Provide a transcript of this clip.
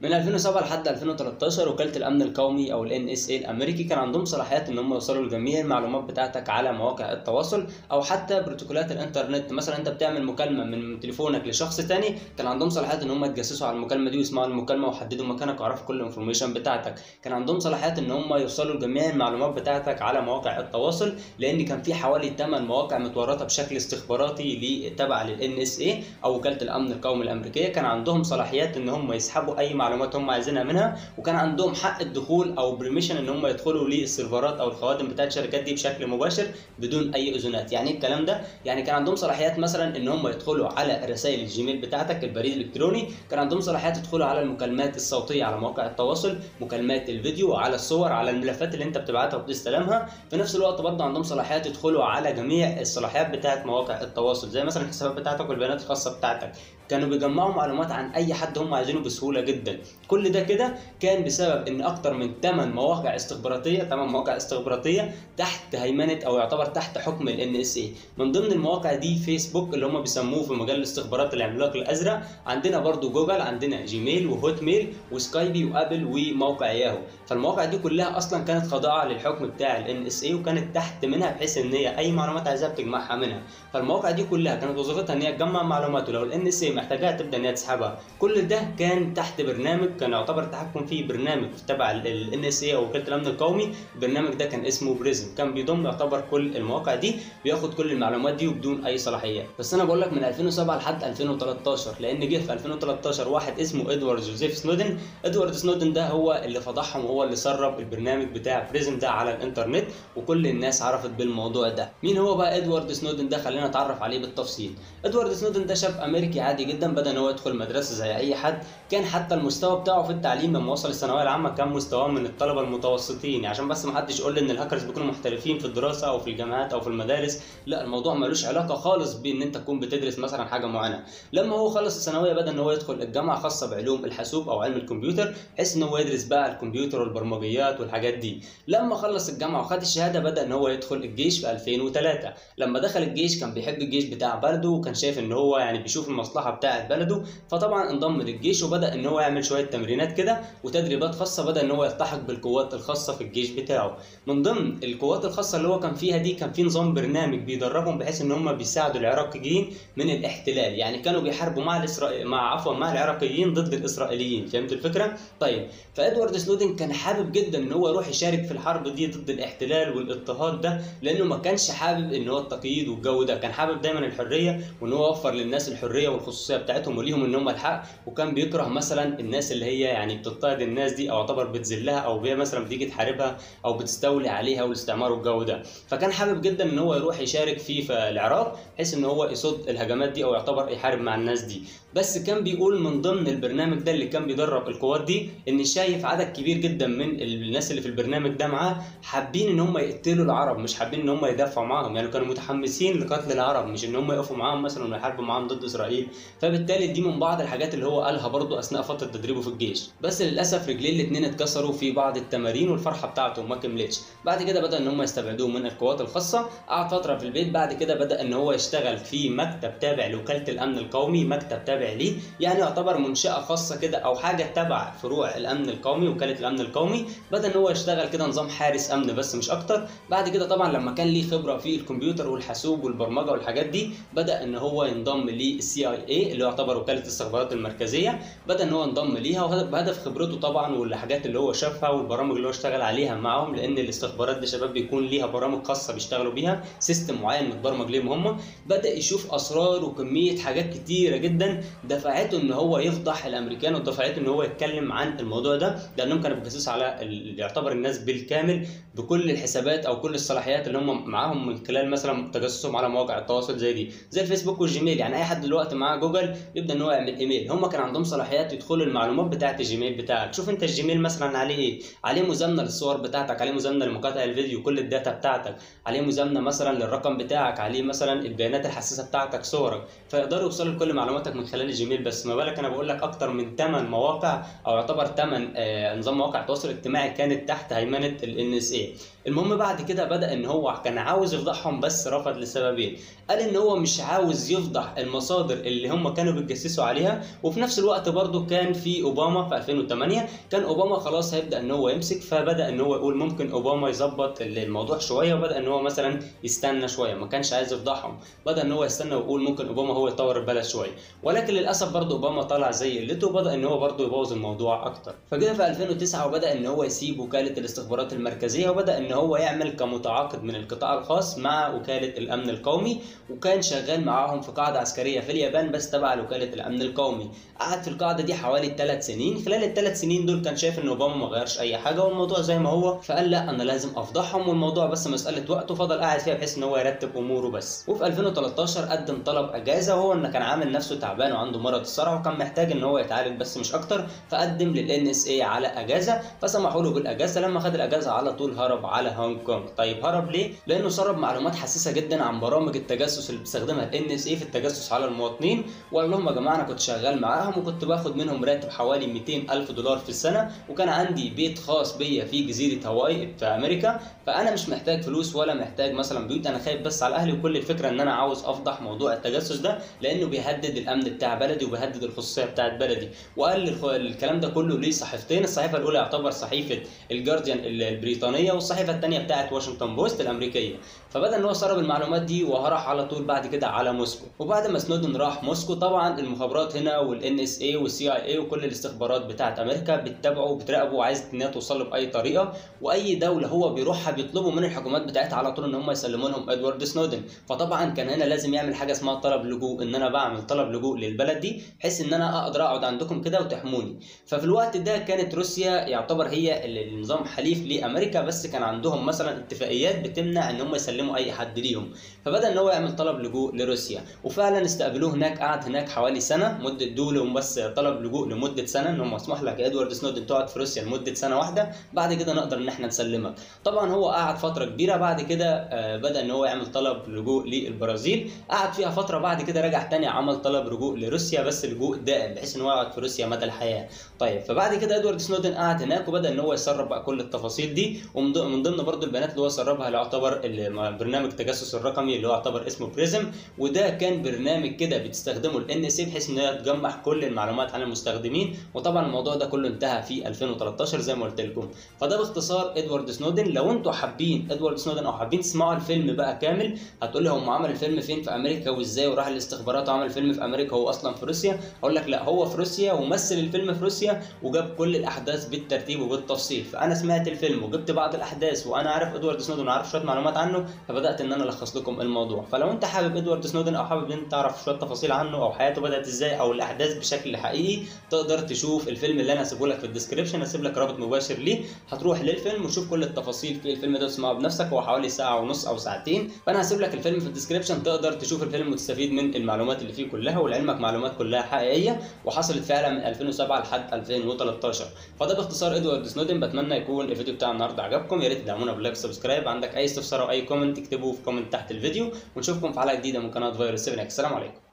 من 2007 لحد 2013 وكالة الأمن القومي أو ال NSA الأمريكي كان عندهم صلاحيات إن هم يوصلوا لجميع المعلومات بتاعتك على مواقع التواصل أو حتى بروتوكولات الإنترنت. مثلا أنت بتعمل مكالمة من تليفونك لشخص تاني، كان عندهم صلاحيات إن هم يتجسسوا على المكالمة دي ويسمعوا المكالمة ويحددوا مكانك ويعرفوا كل الانفورميشن بتاعتك. كان عندهم صلاحيات إن هم يوصلوا لجميع المعلومات بتاعتك على مواقع التواصل، لأن كان في حوالي 8 مواقع متورطة بشكل استخباراتي تبع لل NSA أو وكالة الأمن القومي الأمريكية. كان عندهم صلاحيات إن هم يسحبوا أي معلومات هم عايزينها منها، وكان عندهم حق الدخول او بريميشن ان هم يدخلوا للسيرفرات او الخوادم بتاعه الشركات دي بشكل مباشر بدون اي اذونات. يعني الكلام ده يعني كان عندهم صلاحيات مثلا ان هم يدخلوا على رسائل الجيميل بتاعتك، البريد الالكتروني. كان عندهم صلاحيات يدخلوا على المكالمات الصوتيه على مواقع التواصل، مكالمات الفيديو، على الصور، على الملفات اللي انت بتبعتها وبتستلمها. في نفس الوقت برضه عندهم صلاحيات يدخلوا على جميع الصلاحيات بتاعه مواقع التواصل، زي مثلا الحسابات بتاعتك والبيانات الخاصه بتاعتك. كانوا بيجمعوا معلومات عن اي حد هم عايزينه بسهوله جدا. كل ده كده كان بسبب ان اكتر من 8 مواقع استخباراتيه، 8 مواقع استخباراتيه تحت هيمنه او يعتبر تحت حكم ال NSA. من ضمن المواقع دي فيسبوك اللي هم بيسموه في مجال الاستخبارات العملاق الازرق، عندنا برضو جوجل، عندنا جيميل وهوت ميل وسكايبي وابل وموقع ياهو. فالمواقع دي كلها اصلا كانت خاضعه للحكم بتاع ال NSA وكانت تحت منها، بحيث ان هي اي معلومات عايزاها بتجمعها منها. فالمواقع دي كلها كانت وظيفتها ان هي تجمع معلومات، ولو ال NSA محتاجاها تبدا ان هي تسحبها. كل ده كان تحت برنامج كان يعتبر التحكم فيه برنامج تبع ال NSA او وكالة الامن القومي. البرنامج ده كان اسمه بريزم، كان بيضم يعتبر كل المواقع دي، بياخد كل المعلومات دي وبدون اي صلاحيات. بس انا بقول لك من 2007 لحد 2013، لان جه في 2013 واحد اسمه ادوارد جوزيف سنودن. ادوارد سنودن ده هو اللي فضحهم، هو اللي سرب البرنامج بتاع بريزم ده على الانترنت، وكل الناس عرفت بالموضوع ده. مين هو بقى ادوارد سنودن ده؟ خلينا نتعرف عليه بالتفصيل. ادوارد سنودن ده شاب امريكي عادي جدا، بدا ان هو يدخل مدرسه زي اي حد. كان حتى المستوى بتاعه في التعليم لما وصل الثانويه العامه كان مستواه من الطلبه المتوسطين، عشان بس ما حدش يقول لي ان الهاكرز بيكونوا محترفين في الدراسه او في الجامعات او في المدارس. لا، الموضوع ملوش علاقه خالص بان انت تكون بتدرس مثلا حاجه معينه. لما هو خلص الثانويه بدا ان هو يدخل الجامعه خاصه بعلوم الحاسوب او علم الكمبيوتر، بحيث ان هو يدرس بقى الكمبيوتر والبرمجيات والحاجات دي. لما خلص الجامعه وخد الشهاده بدا ان هو يدخل الجيش في 2003. لما دخل الجيش كان بيحب الجيش بتاع بلده، وكان شايف ان هو يعني بيشوف المصلحه بتاعه بلده، فطبعا انضم للجيش وبدا ان هو يعمل شويه تمرينات كده وتدريبات خاصه. بدا ان هو يلتحق بالقوات الخاصه في الجيش بتاعه. من ضمن القوات الخاصه اللي هو كان فيها دي كان في نظام برنامج بيدربهم بحيث ان هم بيساعدوا العراقيين من الاحتلال، يعني كانوا بيحاربوا مع العراقيين ضد الاسرائيليين. فهمت الفكره؟ طيب، فادوارد سنودن كان حابب جدا ان هو يروح يشارك في الحرب دي ضد الاحتلال والاضطهاد ده، لانه ما كانش حابب ان هو التقييد والجو ده. كان حابب دايما الحريه، وان هو يوفر للناس الحريه والخصوصيه بتاعتهم وليهم ان هم الحق. وكان بيكره مثلا الناس اللي هي يعني بتضطهد الناس دي، او تعتبر بتذلها، او هي مثلا بتيجي تحاربها او بتستولي عليها والاستعمار والجو ده. فكان حابب جدا ان هو يروح يشارك في العراق، بحيث ان هو يصد الهجمات دي او يعتبر يحارب مع الناس دي. بس كان بيقول من ضمن البرنامج ده اللي كان بيدرب القوات دي، ان شايف عدد كبير جدا من الناس اللي في البرنامج ده معاه حابين ان هم يقتلوا العرب، مش حابين ان هم يدافعوا معاهم. يعني كانوا متحمسين لقتل العرب، مش ان هم يقفوا معاهم مثلا ويحاربوا معاهم ضد اسرائيل. فبالتالي دي من بعض الحاجات اللي هو قالها برضه اثناء فتره تدريبه في الجيش. بس للاسف رجليه الاثنين اتكسروا في بعض التمارين، والفرحه بتاعته ما كملتش. بعد كده بدا ان هم يستبعدوه من القوات الخاصه، قعد فتره في البيت. بعد كده بدا ان هو يشتغل في مكتب تابع لوكاله الامن القومي، مكتب تابع ليه، يعني يعتبر منشاه خاصه كده او حاجه تبع فروع الامن القومي، وكاله الامن القومي. بدا ان هو يشتغل كده نظام حارس امن بس مش اكتر. بعد كده طبعا لما كان ليه خبره في الكمبيوتر والحاسوب والبرمجه والحاجات دي، بدا ان هو ينضم للCIA اللي يعتبر وكاله الاستخبارات المركزيه. بدا ان هو انضم ليها بهدف خبرته طبعا والحاجات اللي هو شافها والبرامج اللي هو اشتغل عليها معاهم، لان الاستخبارات دي شباب بيكون ليها برامج خاصه بيشتغلوا بيها، سيستم معين متبرمج ليهم هم. بدا يشوف اسرار وكميه حاجات كتيره جدا دفعته ان هو يفضح الامريكان، ودفعته ان هو يتكلم عن الموضوع ده، لانهم كانوا بيجسسوا على يعتبر الناس بالكامل بكل الحسابات او كل الصلاحيات اللي هم معاهم من خلال مثلا تجسسهم على مواقع التواصل زي دي، زي الفيسبوك والجيميل. يعني اي حد دلوقتي معاه جوجل يبدا ان هو يعمل ايميل. هم كان عندهم صلاحيات يدخلوا المعلومات بتاعه الجيميل بتاعك. شوف انت الجيميل مثلا عليه ايه؟ عليه مزامنه للصور بتاعتك، عليه مزامنه لمقاطع الفيديو كل الداتا بتاعتك، عليه مزامنه مثلا للرقم بتاعك، عليه مثلا البيانات الحساسه بتاعتك، صورك. فيقدروا يوصلوا لكل معلوماتك من خلال الجيميل. بس ما بالك انا بقول لك اكتر من 8 مواقع او يعتبر 8 نظام مواقع تواصل اجتماعي كانت تحت هيمنه ال NSA. المهم بعد كده بدأ ان هو كان عاوز يفضحهم بس رفض لسببين. قال ان هو مش عاوز يفضح المصادر اللي هم كانوا بيتجسسوا عليها، وفي نفس الوقت برضه كان في اوباما في 2008 كان اوباما خلاص هيبدأ ان هو يمسك، فبدأ ان هو يقول ممكن اوباما يظبط الموضوع شويه، وبدأ ان هو مثلا يستنى شويه، ما كانش عايز يفضحهم، بدأ ان هو يستنى ويقول ممكن اوباما هو يطور البلد شويه. ولكن للاسف برضه اوباما طلع زي قلته وبدأ ان هو برضه يبوظ الموضوع اكتر. فجه في 2009 وبدأ ان هو يسيب وكالة الاستخبارات المركزيه، وبدأ ان هو يعمل كمتعاقد من القطاع الخاص مع وكالة الامن القومي، وكان شغال معاهم في قاعده عسكريه في اليابان بس تبع وكالة الامن القومي. قعد في القاعده دي حوالي 3 سنين. خلال ال3 سنين دول كان شايف ان اوباما ما غيرش اي حاجه والموضوع زي ما هو، فقال لا انا لازم افضحهم والموضوع بس مساله وقت، وفضل قاعد فيها بحيث ان هو يرتب اموره بس. وفي 2013 قدم طلب اجازه، وهو ان كان عامل نفسه تعبان وعنده مرض الصرع وكان محتاج ان هو يتعالج بس مش اكتر، فقدم لل NSA على اجازه فسمحوا له بالاجازه. لما خد الاجازه على طول هرب على هونج كونج. طيب هرب ليه؟ لانه سرب معلومات حساسه جدا عن برامج التجسس اللي بتستخدمها NSA في التجسس على المواطنين، وقال لهم يا جماعه انا كنت شغال معاهم وكنت باخد منهم راتب حوالي $200,000 في السنه، وكان عندي بيت خاص بيا في جزيره هاواي في امريكا، فانا مش محتاج فلوس ولا محتاج مثلا بيوت، انا خايف بس على اهلي، وكل الفكره ان انا عاوز افضح موضوع التجسس ده لانه بيهدد الامن بتاع بلدي وبيهدد الخصوصيه بتاعت بلدي. وقال الكلام ده كله ليه صحيفتين، الصحيفه الاولى يعتبر صحيفه الجارديان البريطانيه والصحيفه الثانيه بتاعت واشنطن بوست الامريكيه. فبدا ان هو سرب المعلومات دي وراح على طول بعد كده على موسكو. وبعد ما سنودن راح موسكو طبعا المخابرات هنا والNSA والCIA وكل الاستخبارات بتاعت امريكا بتتابعه وبتراقبه وعايز ان هي توصل له باي طريقه، واي دوله هو بيروحها بيطلبوا من الحكومات بتاعتها على طول ان هم يسلموا لهم ادوارد سنودن. فطبعا كان هنا لازم يعمل حاجه اسمها طلب لجوء، ان انا بعمل طلب لجوء للبلد دي بحيث ان انا اقدر اقعد عندكم كده وتحموني. ففي الوقت ده كانت روسيا يعتبر هي النظام حليف لامريكا، بس كان عندهم مثلا اتفاقيات بتمنع ان هم يسلموا اي حد ليهم، فبدا ان هو يعمل طلب لجوء لروسيا وفعلا استقبلوه هناك. قعد هناك حوالي سنه، مده دوله بس طلب لجوء لمده سنه، ان هم مسموح لك يا ادوارد سنودن تقعد في روسيا لمده سنه واحده، بعد كده نقدر ان احنا نسلمك. طبعا هو قعد فتره كبيره، بعد كده بدا ان هو يعمل طلب لجوء للبرازيل، قعد فيها فتره، بعد كده رجع تاني عمل طلب لجوء لروسيا بس لجوء دائم بحيث ان هو يقعد في روسيا مدى الحياه. طيب فبعد كده ادوارد سنودن قعد هناك وبدا ان هو يسرب بقى كل التفاصيل دي، ومن ضمن برضه البيانات اللي هو سربها اللي يعتبر برنامج التجسس الرقمي اللي هو يعتبر اسمه بريزم، وده كان برنامج كده بتستخدمه الNSA بحيث ان هي تجمع كل المعلومات عن المستخدمين. وطبعا الموضوع ده كله انتهى في 2013 زي ما قلت لكم. فده باختصار ادوارد سنودن. لو انتم حابين ادوارد سنودن او حابين تسمعوا الفيلم بقى كامل، هتقول لي هم عمل الفيلم فين في امريكا وازاي وراح الاستخبارات وعمل فيلم في امريكا هو اصلا في روسيا، اقول لك لا هو في روسيا ومثل الفيلم في روسيا وجاب كل الاحداث بالترتيب وبالتفصيل. فانا سمعت الفيلم وجبت بعض الاحداث وانا عارف ادوارد سنودن وعارف شويه معلومات عنه، فبدات ان انا الخص لكم الموضوع. فلو انت حابب ادوارد سنودن او حابب ان انت تعرف شويه تفاصيل عنه او حياته بدات ازاي او الاحداث بشكل حقيقي، تقدر تشوف الفيلم اللي انا هسيبه لك في الديسكربشن، هسيب لك رابط مباشر ليه، هتروح للفيلم وتشوف كل التفاصيل في الفيلم ده وتسمعه بنفسك. هو حوالي ساعه ونص او ساعتين، فانا هسيب لك الفيلم في الديسكربشن، تقدر تشوف الفيلم وتستفيد من المعلومات اللي فيه كلها، ولعلمك معلومات كلها حقيقيه وحصلت فعلا من 2007 لحد 2013. فده باختصار ادوارد سنودن. بتمنى يكون الفيديو بتاع النهارده عجبكم، يا ريت تدعمونا بلايك سبسكرايب. عندك اي استفسار او اي كومنت اكتبوه في كومنت تحت الفيديو، ونشوفكم في حلقه جديده من قناه فيروس 7. السلام عليكم.